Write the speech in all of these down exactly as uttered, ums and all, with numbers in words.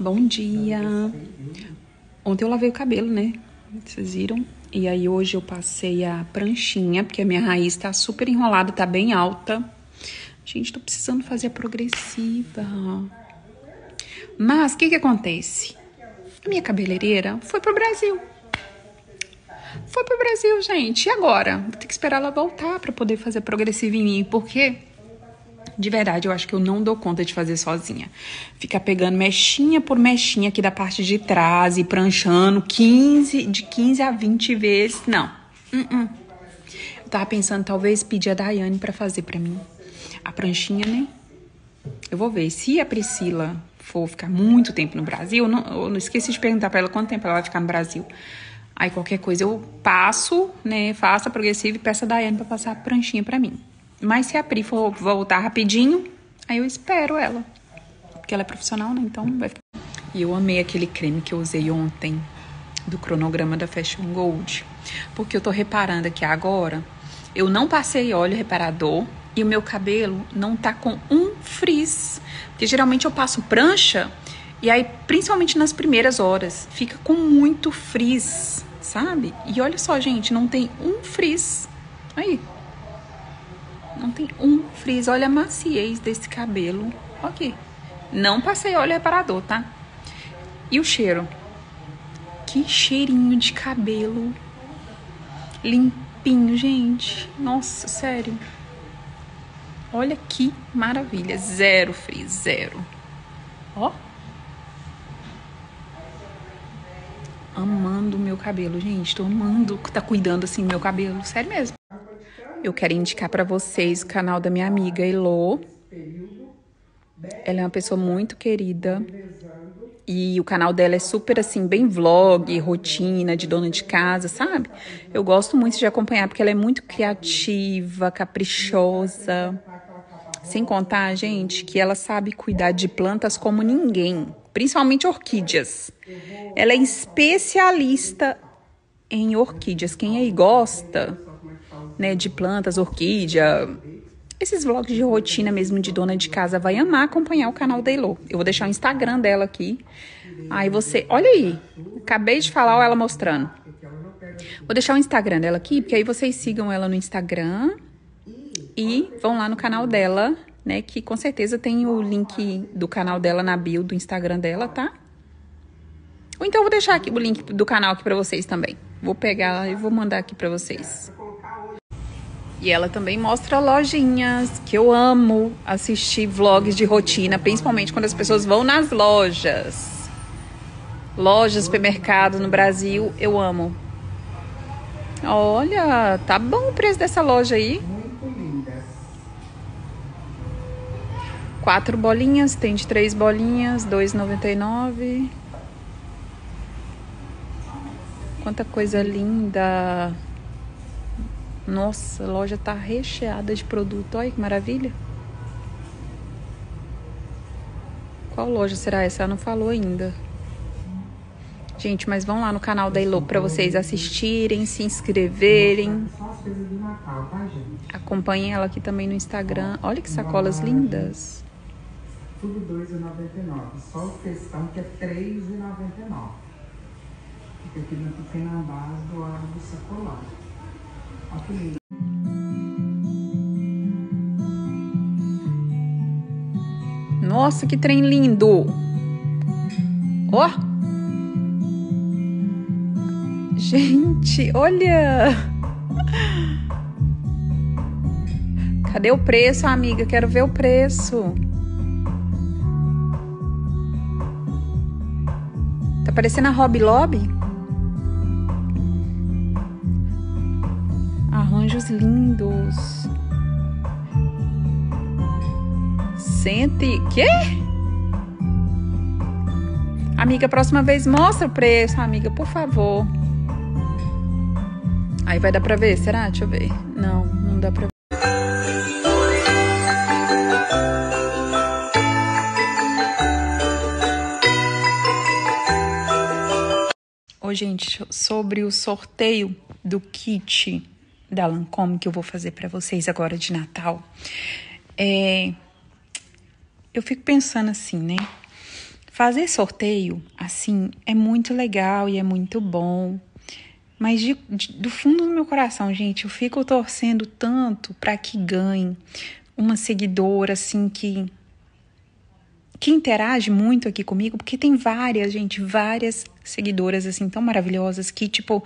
Bom dia! Ontem eu lavei o cabelo, né? Vocês viram? E aí hoje eu passei a pranchinha, porque a minha raiz tá super enrolada, tá bem alta. Gente, tô precisando fazer a progressiva. Mas, o que que acontece? A minha cabeleireira foi pro Brasil. Foi pro Brasil, gente. E agora? Vou ter que esperar ela voltar pra poder fazer a progressiva em mim, porque... de verdade, eu acho que eu não dou conta de fazer sozinha. Ficar pegando mechinha por mechinha aqui da parte de trás e pranchando quinze, de quinze a vinte vezes. Não. Uh-uh. Eu tava pensando, talvez, pedir a Daiane pra fazer pra mim a pranchinha, né? Eu vou ver. Se a Priscila for ficar muito tempo no Brasil, não, eu não esqueci de perguntar pra ela quanto tempo ela vai ficar no Brasil. Aí qualquer coisa eu passo, né? Faço a progressiva e peço a Daiane pra passar a pranchinha pra mim. Mas se a Pri for voltar rapidinho, aí eu espero ela. Porque ela é profissional, né? Então vai ficar... E eu amei aquele creme que eu usei ontem do cronograma da Fashion Gold. Porque eu tô reparando aqui agora, eu não passei óleo reparador e o meu cabelo não tá com um frizz. Porque geralmente eu passo prancha e aí, principalmente nas primeiras horas, fica com muito frizz, sabe? E olha só, gente, não tem um frizz. Aí... não tem um frizz. Olha a maciez desse cabelo. Ok. Não passei óleo reparador, tá? E o cheiro? Que cheirinho de cabelo. Limpinho, gente. Nossa, sério. Olha que maravilha. Zero frizz, zero. Ó. Amando o meu cabelo, gente. Tô amando. Tá cuidando, assim, meu cabelo. Sério mesmo. Eu quero indicar pra vocês o canal da minha amiga Elô. Ela é uma pessoa muito querida. E o canal dela é super, assim, bem vlog, rotina, de dona de casa, sabe? Eu gosto muito de acompanhar, porque ela é muito criativa, caprichosa. Sem contar, gente, que ela sabe cuidar de plantas como ninguém. Principalmente orquídeas. Ela é especialista em orquídeas. Quem aí gosta... né, de plantas, orquídea, esses vlogs de rotina mesmo de dona de casa, vai amar acompanhar o canal da Elô. Eu vou deixar o Instagram dela aqui. Aí você, olha aí, acabei de falar ela mostrando. Vou deixar o Instagram dela aqui, porque aí vocês sigam ela no Instagram e vão lá no canal dela, né, que com certeza tem o link do canal dela na bio do Instagram dela, tá? Ou então eu vou deixar aqui o link do canal aqui pra vocês também. Vou pegar ela e vou mandar aqui pra vocês. E ela também mostra lojinhas, que eu amo assistir vlogs de rotina, principalmente quando as pessoas vão nas lojas. Lojas, supermercado no Brasil, eu amo. Olha, tá bom o preço dessa loja aí. Quatro bolinhas, tem de três bolinhas, dois reais e noventa e nove centavos. Quanta coisa linda. Nossa, a loja tá recheada de produto. Olha que maravilha. Qual loja será essa? Ela não falou ainda. Gente, mas vão lá no canal da Elô pra vocês assistirem, se inscreverem. Acompanhem ela aqui também no Instagram. Olha que sacolas lindas. Tudo dois reais e noventa e nove centavos. Só o questão que é três reais e noventa e nove centavos. Fica aqui no pequeno base do ar do sacolar. Nossa, que trem lindo! Ó! Oh. Gente, olha! Cadê o preço, amiga? Quero ver o preço. Tá parecendo a Hobby Lobby? Arranjos lindos. Cento e... quê? Amiga, próxima vez mostra o preço, amiga, por favor. Aí vai dar pra ver, será? Deixa eu ver. Não, não dá pra ver. Ô, gente, sobre o sorteio do kit da Lancôme que eu vou fazer pra vocês agora de Natal. É, eu fico pensando assim, né? Fazer sorteio, assim, é muito legal e é muito bom. Mas de, de, do fundo do meu coração, gente, eu fico torcendo tanto para que ganhe uma seguidora, assim, que... que interage muito aqui comigo, porque tem várias, gente, várias seguidoras, assim, tão maravilhosas, que, tipo,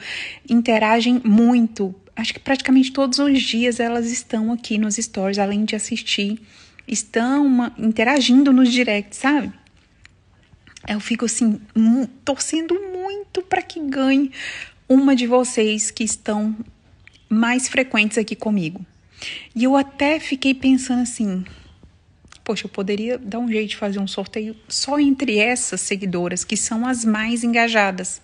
interagem muito. Acho que praticamente todos os dias elas estão aqui nos stories, além de assistir, estão uma, interagindo nos directs, sabe? Eu fico, assim, um, torcendo muito para que ganhe uma de vocês que estão mais frequentes aqui comigo. E eu até fiquei pensando assim... Poxa, eu poderia dar um jeito de fazer um sorteio só entre essas seguidoras, que são as mais engajadas.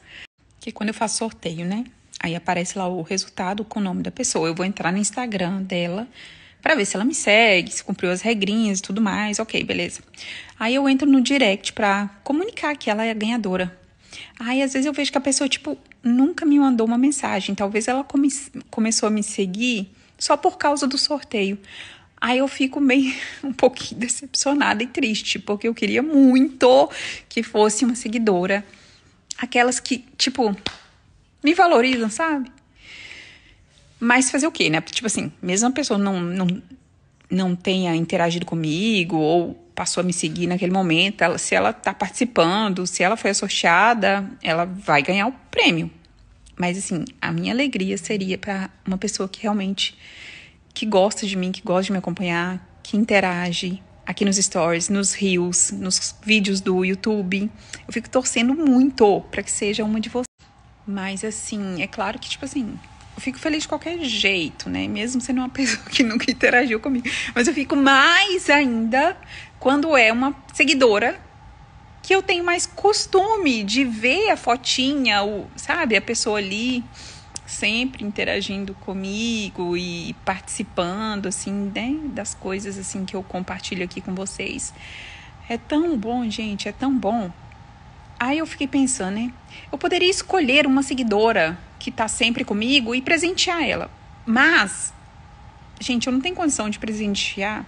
Porque quando eu faço sorteio, né? Aí aparece lá o resultado com o nome da pessoa. Eu vou entrar no Instagram dela pra ver se ela me segue, se cumpriu as regrinhas e tudo mais. Ok, beleza. Aí eu entro no direct pra comunicar que ela é a ganhadora. Aí às vezes eu vejo que a pessoa, tipo, nunca me mandou uma mensagem. Talvez ela come- começou a me seguir só por causa do sorteio. Aí eu fico meio um pouquinho decepcionada e triste, porque eu queria muito que fosse uma seguidora. Aquelas que, tipo, me valorizam, sabe? Mas fazer o quê, né? Tipo assim, mesmo a pessoa não, não, não tenha interagido comigo ou passou a me seguir naquele momento, ela, se ela tá participando, se ela foi sorteada, ela vai ganhar o prêmio. Mas assim, a minha alegria seria pra uma pessoa que realmente... que gosta de mim, que gosta de me acompanhar, que interage aqui nos stories, nos reels, nos vídeos do YouTube. Eu fico torcendo muito pra que seja uma de vocês. Mas, assim, é claro que, tipo assim, eu fico feliz de qualquer jeito, né? Mesmo sendo uma pessoa que nunca interagiu comigo. Mas eu fico mais ainda quando é uma seguidora que eu tenho mais costume de ver a fotinha, o, sabe, a pessoa ali... sempre interagindo comigo e participando, assim, né, das coisas, assim, que eu compartilho aqui com vocês. É tão bom, gente, é tão bom. Aí eu fiquei pensando, né, eu poderia escolher uma seguidora que tá sempre comigo e presentear ela. Mas, gente, eu não tenho condição de presentear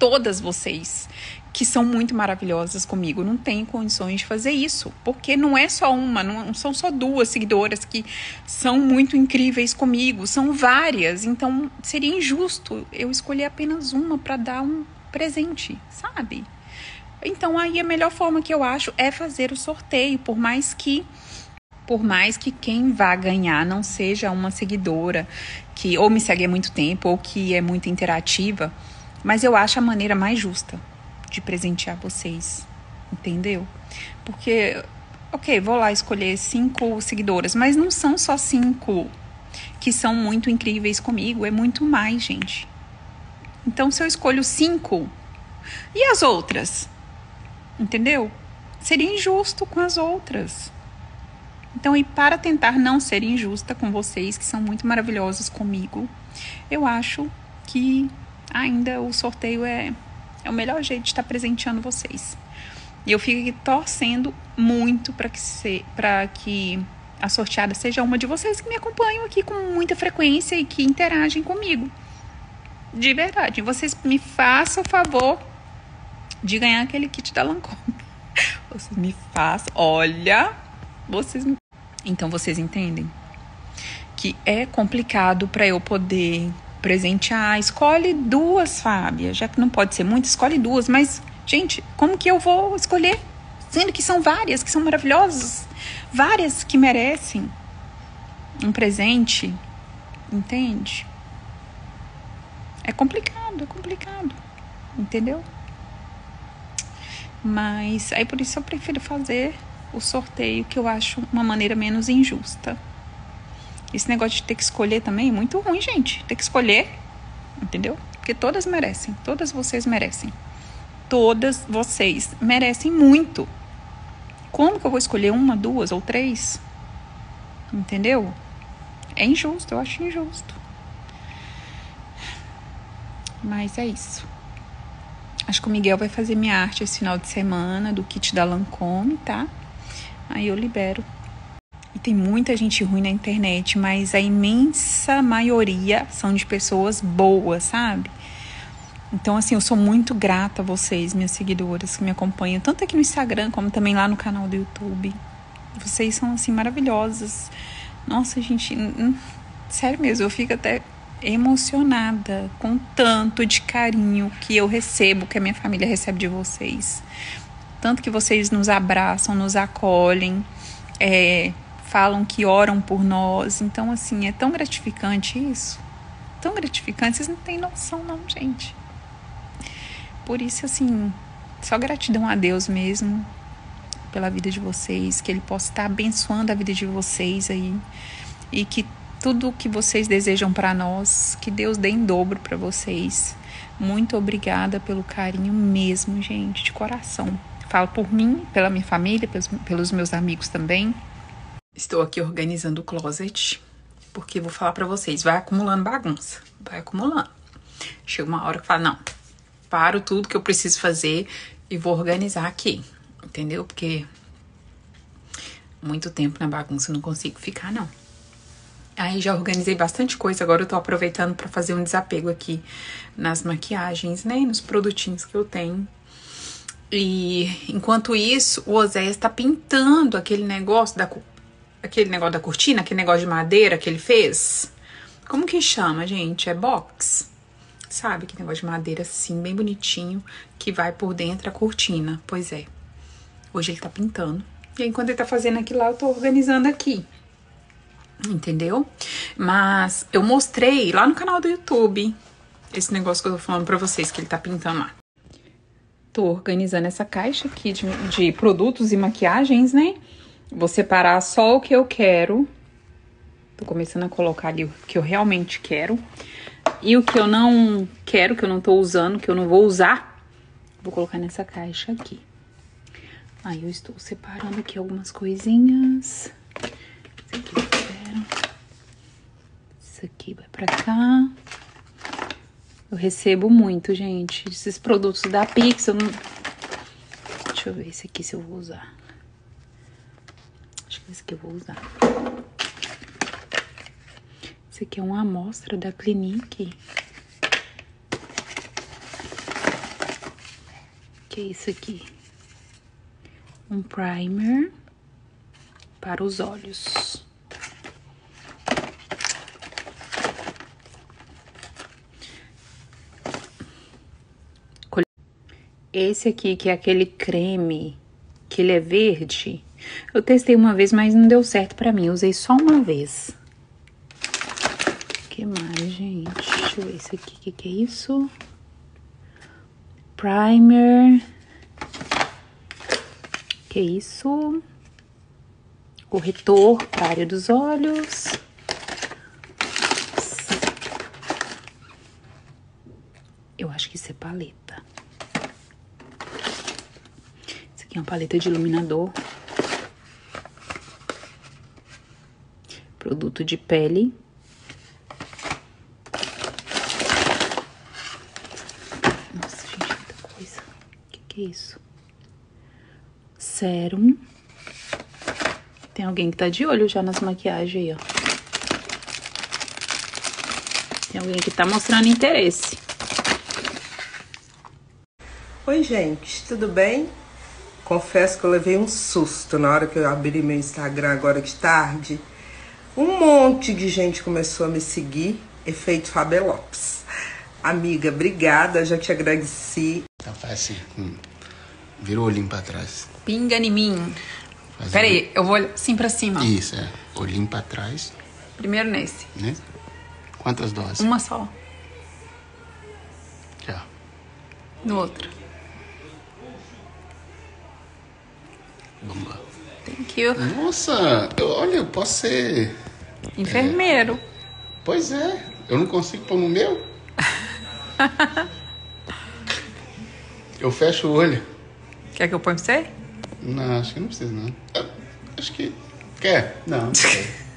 todas vocês que são muito maravilhosas comigo. Não tenho condições de fazer isso, porque não é só uma, não são só duas seguidoras que são muito incríveis comigo, são várias. Então seria injusto eu escolher apenas uma para dar um presente, sabe? Então aí a melhor forma que eu acho é fazer o sorteio, por mais que por mais que quem vá ganhar não seja uma seguidora que ou me segue há muito tempo ou que é muito interativa. Mas eu acho a maneira mais justa de presentear vocês, entendeu? Porque, ok, vou lá escolher cinco seguidoras, mas não são só cinco que são muito incríveis comigo, é muito mais, gente. Então, se eu escolho cinco, e as outras? Entendeu? Seria injusto com as outras. Então, e para tentar não ser injusta com vocês, que são muito maravilhosos comigo, eu acho que... ainda o sorteio é, é o melhor jeito de estar presenteando vocês. E eu fico aqui torcendo muito para que, se, para que a sorteada seja uma de vocês que me acompanham aqui com muita frequência e que interagem comigo. De verdade, vocês me façam o favor de ganhar aquele kit da Lancôme. Vocês me façam, olha, vocês me... Então vocês entendem que é complicado para eu poder... presentear, escolhe duas, Fábia, já que não pode ser muito, escolhe duas, mas, gente, como que eu vou escolher? Sendo que são várias, que são maravilhosas, várias que merecem um presente, entende? É complicado, é complicado, entendeu? Mas, aí por isso eu prefiro fazer o sorteio, que eu acho uma maneira menos injusta. Esse negócio de ter que escolher também é muito ruim, gente. Ter que escolher, entendeu? Porque todas merecem, todas vocês merecem. Todas vocês merecem muito. Como que eu vou escolher uma, duas ou três? Entendeu? É injusto, eu acho injusto. Mas é isso. Acho que o Miguel vai fazer minha arte esse final de semana do kit da Lancôme, tá? Aí eu libero. E tem muita gente ruim na internet, mas a imensa maioria são de pessoas boas, sabe? Então, assim, eu sou muito grata a vocês, minhas seguidoras, que me acompanham, tanto aqui no Instagram, como também lá no canal do YouTube. Vocês são, assim, maravilhosas. Nossa, gente, sério mesmo, eu fico até emocionada com tanto de carinho que eu recebo, que a minha família recebe de vocês. Tanto que vocês nos abraçam, nos acolhem, é, falam que oram por nós. Então, assim, é tão gratificante isso. Tão gratificante, vocês não têm noção, não, gente. Por isso, assim, só gratidão a Deus mesmo pela vida de vocês, que Ele possa estar abençoando a vida de vocês aí, e que tudo o que vocês desejam para nós, que Deus dê em dobro para vocês. Muito obrigada pelo carinho mesmo, gente, de coração. Falo por mim, pela minha família, pelos, pelos meus amigos também. Estou aqui organizando o closet, porque vou falar para vocês, vai acumulando bagunça, vai acumulando. Chega uma hora que fala, não, paro tudo que eu preciso fazer e vou organizar aqui, entendeu? Porque muito tempo na bagunça eu não consigo ficar, não. Aí já organizei bastante coisa, agora eu tô aproveitando pra fazer um desapego aqui nas maquiagens, né? Nos produtinhos que eu tenho. E enquanto isso, o Oséias tá pintando aquele negócio da, aquele negócio da cortina, aquele negócio de madeira que ele fez. Como que chama, gente? É box? Sabe? Aquele negócio de madeira assim, bem bonitinho, que vai por dentro a cortina. Pois é. Hoje ele tá pintando. E aí, enquanto ele tá fazendo aqui lá, eu tô organizando aqui. Entendeu? Mas eu mostrei lá no canal do YouTube esse negócio que eu tô falando pra vocês, que ele tá pintando lá. Tô organizando essa caixa aqui de, de produtos e maquiagens, né? Vou separar só o que eu quero. Tô começando a colocar ali o que eu realmente quero. E o que eu não quero, que eu não tô usando, que eu não vou usar, vou colocar nessa caixa aqui. Aí eu estou separando aqui algumas coisinhas. Esse aqui eu quero. Isso aqui vai pra cá. Eu recebo muito, gente, esses produtos da Pix. Eu não... Deixa eu ver esse aqui se eu vou usar. Acho que esse aqui eu vou usar. Esse aqui é uma amostra da Clinique. Que é isso aqui? Um primer para os olhos. Esse aqui que é aquele creme que ele é verde. Eu testei uma vez, mas não deu certo pra mim. Eu usei só uma vez. O que mais, gente? Deixa eu ver esse aqui. O que, que é isso? Primer. Que é isso? Corretor para a área dos olhos. Eu acho que isso é paleta. Isso aqui é uma paleta de iluminador. Produto de pele. Nossa, gente, muita coisa. O que, que é isso? Sérum. Tem alguém que tá de olho já nas maquiagens aí, ó. Tem alguém que tá mostrando interesse. Oi, gente, tudo bem? Confesso que eu levei um susto na hora que eu abri meu Instagram agora de tarde. Um monte de gente começou a me seguir. Efeito Fabelops. Amiga, obrigada, já te agradeci. Tá fácil. Hum. Virou o olhinho pra trás. Pinga em mim. Fazendo... Peraí, eu vou assim pra cima. Isso, é. Olhinho pra trás. Primeiro nesse. Né? Quantas doses? Uma só. Já. No outro. Vamos lá. Thank you. Nossa, eu, olha, eu posso ser... Enfermeiro. É... Pois é. Eu não consigo pôr no meu. Eu fecho o olho. Quer que eu ponha pra você? Não, acho que não precisa, não. Eu, acho que... Quer? Não, não sei.